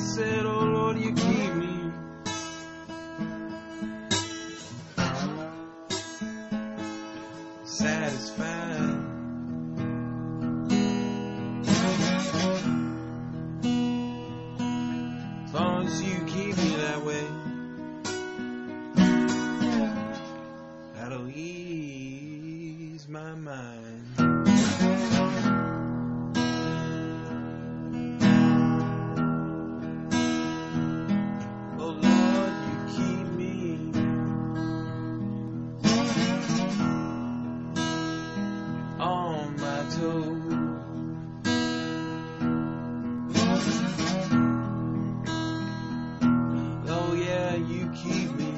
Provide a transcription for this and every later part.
said, oh Lord, you keep me. Satisfied. As long as you keep me that way, that'll ease my mind. Oh Lord, you keep me. On my toes. Oh yeah, you keep me.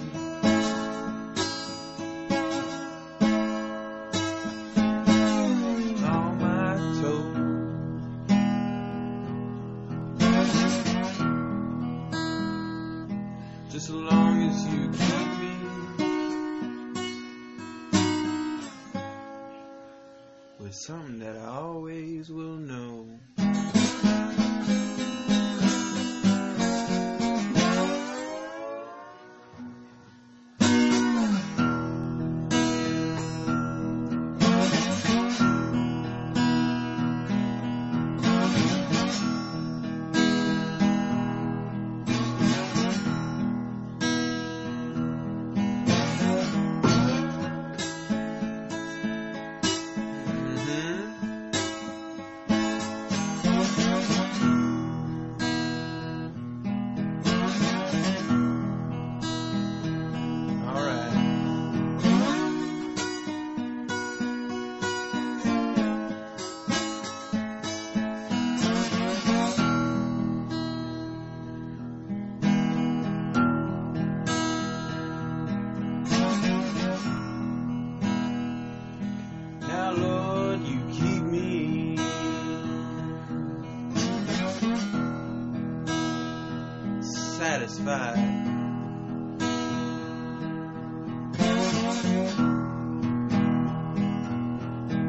On my toes. Just as long as you keep me. With something that I always will know.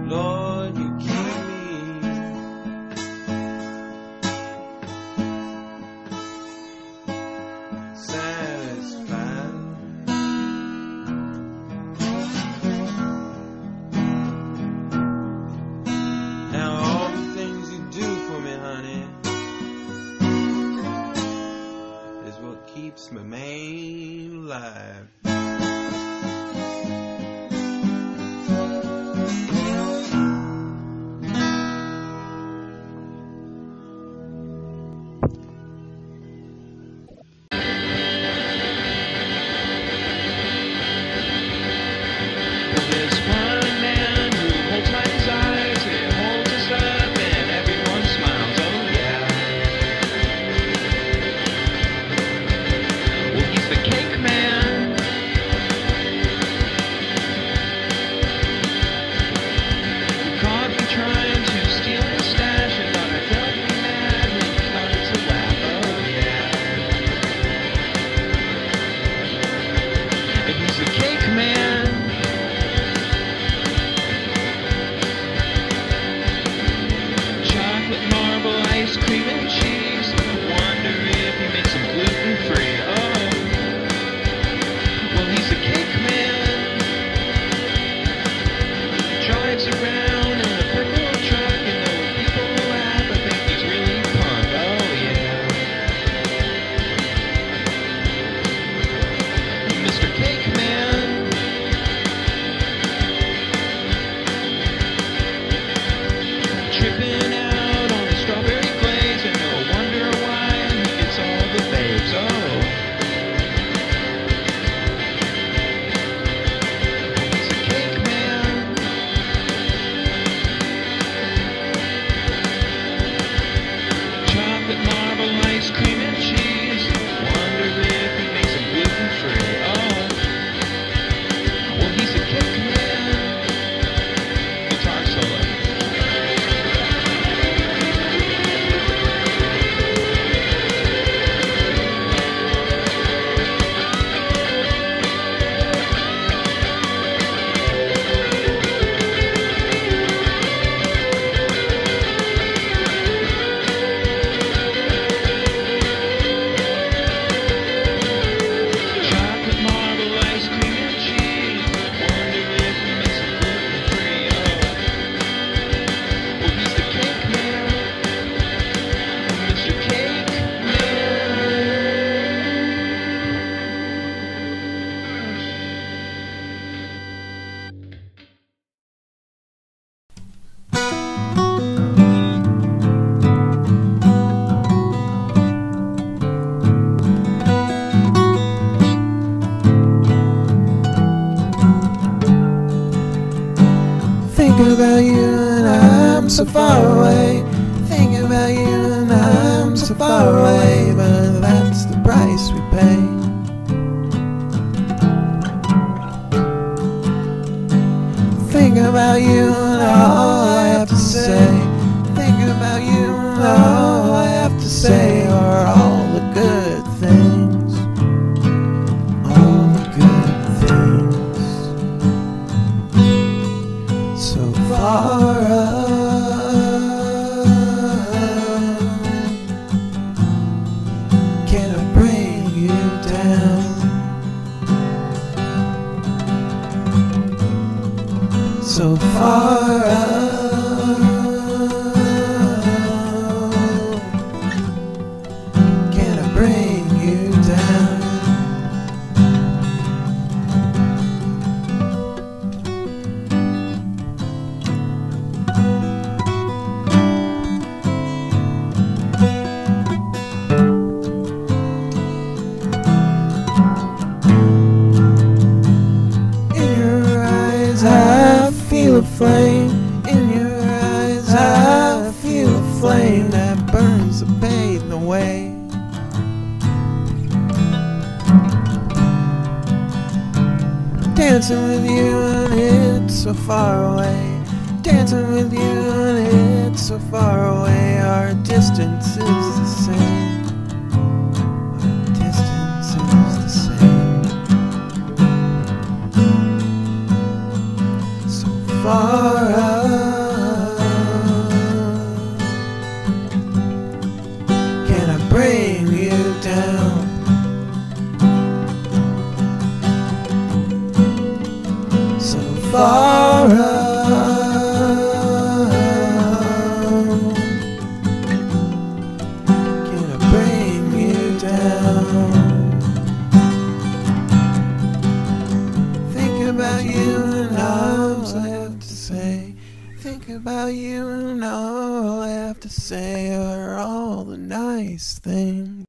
Lord, you keep me. Satisfied. Lord, you keep me. Satisfied. Keeps my man. so far away. Thinking about you and I'm so far away. But that's the price we pay. Think about you and all I have to say. Think about you and all I have to say are all the good things. All the good things. So far up, can I bring you down? So far out, can I bring you down? In your eyes I feel a flame, in your eyes I feel a flame that burns the pain away. Dancing with you and it's so far away. Dancing with you and it's so far away. Our distance is the same. Far out, can I bring you down? So far out, can I bring you down? Think about you and I have to say, think about you and all I have to say are all the nice things.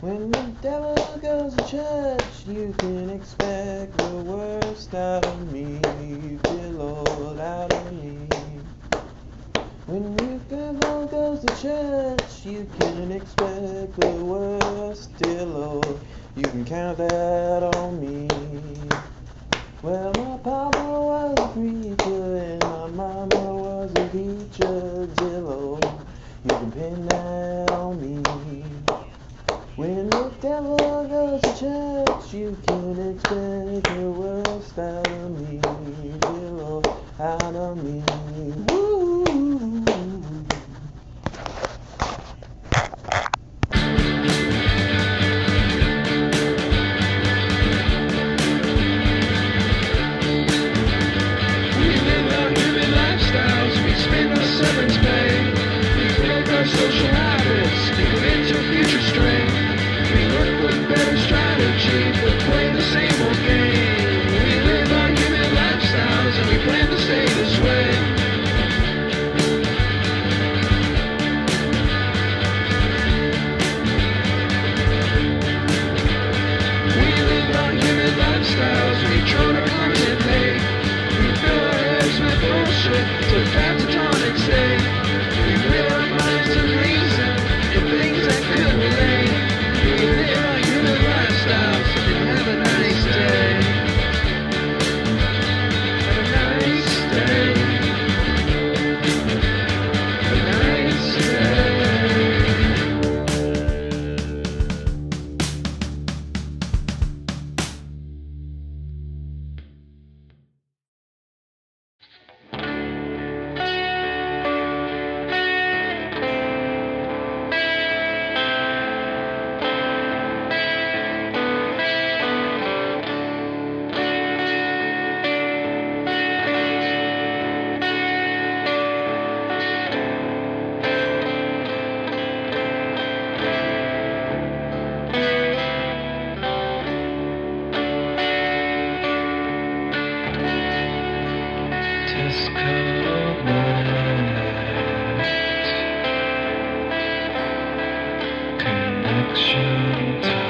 When the devil goes to church, you can expect the worst out of me, the Lord out of me. When the devil goes to church, you can expect the worst, dear Lord. You can count that on me. Well, my papa was a preacher and my mama was a teacher, dear Lord. You can pin that on me. When the devil goes to church, you can expect the worst out of me, dear Lord, out of me. Connection tight.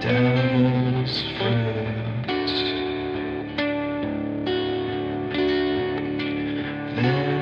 Devil's fruit.